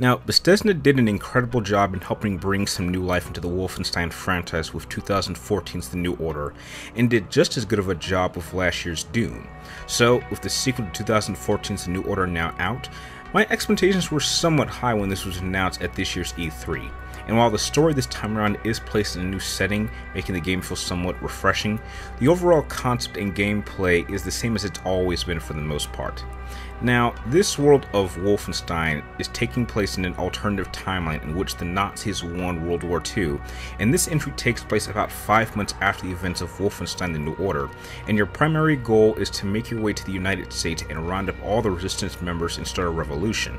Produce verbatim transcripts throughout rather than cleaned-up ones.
Now, Bethesda did an incredible job in helping bring some new life into the Wolfenstein franchise with twenty fourteen's The New Order, and did just as good of a job with last year's Doom. So, with the sequel to twenty fourteen's The New Order now out, my expectations were somewhat high when this was announced at this year's E three, and while the story this time around is placed in a new setting, making the game feel somewhat refreshing, the overall concept and gameplay is the same as it's always been for the most part. Now, this world of Wolfenstein is taking place in an alternative timeline in which the Nazis won World War Two, and this entry takes place about five months after the events of Wolfenstein The New Order, and your primary goal is to make your way to the United States and round up all the resistance members and start a revolution.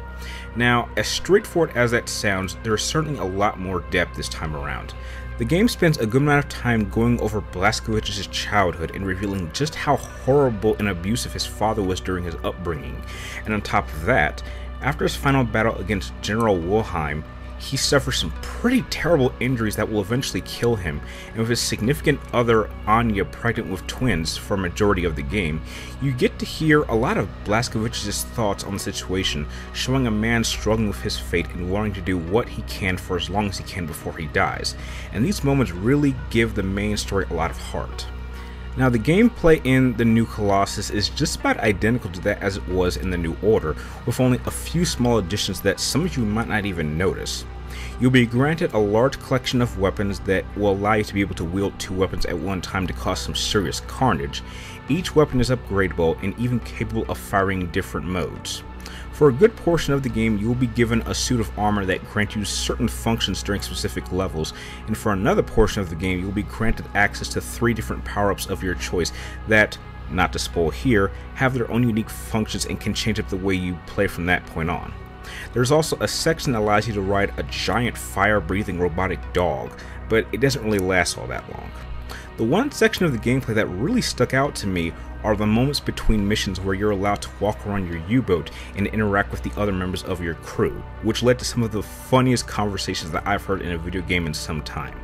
Now, as straightforward as that sounds, there is certainly a lot more depth this time around. The game spends a good amount of time going over Blazkowicz's childhood and revealing just how horrible and abusive his father was during his upbringing, and on top of that, after his final battle against General Wilhelm, he suffers some pretty terrible injuries that will eventually kill him, and with his significant other, Anya, pregnant with twins for a majority of the game, you get to hear a lot of Blazkowicz's thoughts on the situation, showing a man struggling with his fate and wanting to do what he can for as long as he can before he dies, and these moments really give the main story a lot of heart. Now, the gameplay in The New Colossus is just about identical to that as it was in The New Order, with only a few small additions that some of you might not even notice. You'll be granted a large collection of weapons that will allow you to be able to wield two weapons at one time to cause some serious carnage. Each weapon is upgradable and even capable of firing different modes. For a good portion of the game, you will be given a suit of armor that grants you certain functions during specific levels, and for another portion of the game, you will be granted access to three different power-ups of your choice that, not to spoil here, have their own unique functions and can change up the way you play from that point on. There's also a section that allows you to ride a giant fire-breathing robotic dog, but it doesn't really last all that long. The one section of the gameplay that really stuck out to me are the moments between missions where you're allowed to walk around your U boat and interact with the other members of your crew, which led to some of the funniest conversations that I've heard in a video game in some time.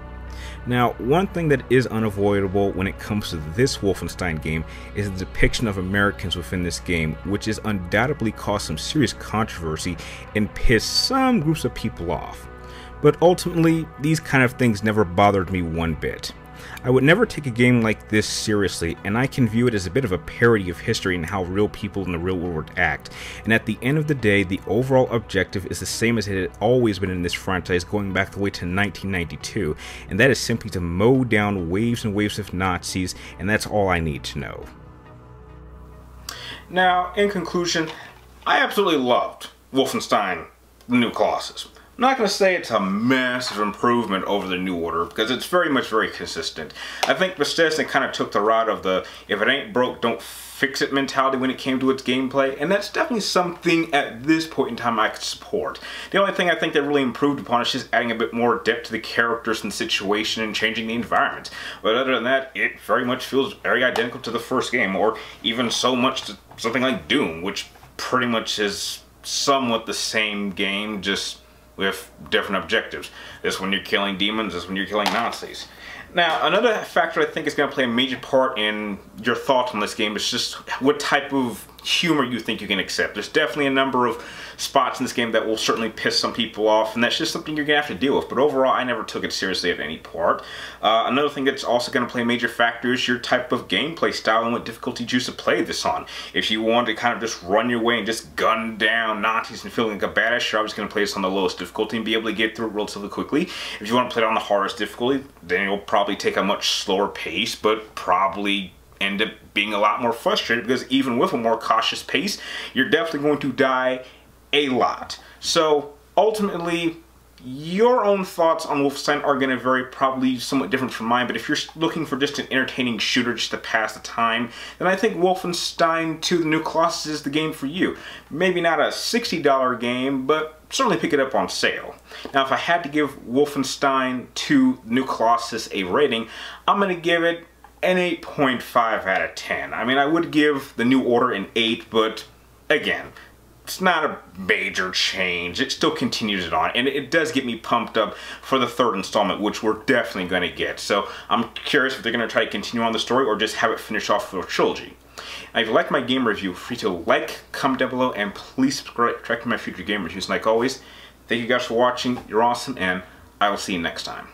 Now, one thing that is unavoidable when it comes to this Wolfenstein game is the depiction of Americans within this game, which has undoubtedly caused some serious controversy and pissed some groups of people off. But ultimately, these kind of things never bothered me one bit. I would never take a game like this seriously, and I can view it as a bit of a parody of history and how real people in the real world act, and at the end of the day, the overall objective is the same as it had always been in this franchise going back the way to nineteen ninety-two, and that is simply to mow down waves and waves of Nazis, and that's all I need to know. Now, in conclusion, I absolutely loved Wolfenstein: The New Colossus. I'm not going to say it's a massive improvement over The New Order, because it's very much very consistent. I think Bethesda kind of took the route of the if it ain't broke, don't fix it mentality when it came to its gameplay, and that's definitely something at this point in time I could support. The only thing I think that really improved upon is just adding a bit more depth to the characters and situation and changing the environment. But other than that, it very much feels very identical to the first game, or even so much to something like Doom, which pretty much is somewhat the same game, just with different objectives. This one you're killing demons, this one you're killing Nazis. Now, another factor I think is going to play a major part in your thoughts on this game is just what type of humor you think you can accept. There's definitely a number of spots in this game that will certainly piss some people off, and that's just something you're going to have to deal with, but overall I never took it seriously at any part. Uh, another thing that's also going to play a major factor is your type of gameplay style and what difficulty you choose to play this on. If you want to kind of just run your way and just gun down Nazis and feeling like a badass, you're obviously going to play this on the lowest difficulty and be able to get through it relatively quickly. If you want to play it on the hardest difficulty, then you'll probably take a much slower pace, but probably end up being a lot more frustrated, because even with a more cautious pace, you're definitely going to die a lot. So ultimately, your own thoughts on Wolfenstein are going to vary, probably somewhat different from mine, but if you're looking for just an entertaining shooter just to pass the time, then I think Wolfenstein two: The New Colossus is the game for you. Maybe not a sixty dollar game, but certainly pick it up on sale. Now, if I had to give Wolfenstein two: The New Colossus a rating, I'm going to give it an eight point five out of ten. I mean, I would give The New Order an eight, but again, it's not a major change. It still continues it on, and it does get me pumped up for the third installment, which we're definitely going to get. So I'm curious if they're going to try to continue on the story or just have it finish off with a trilogy. Now, if you like my game review, feel free to like, comment down below, and please subscribe to my future game reviews. And like always, Thank you guys for watching. You're awesome, and I will see you next time.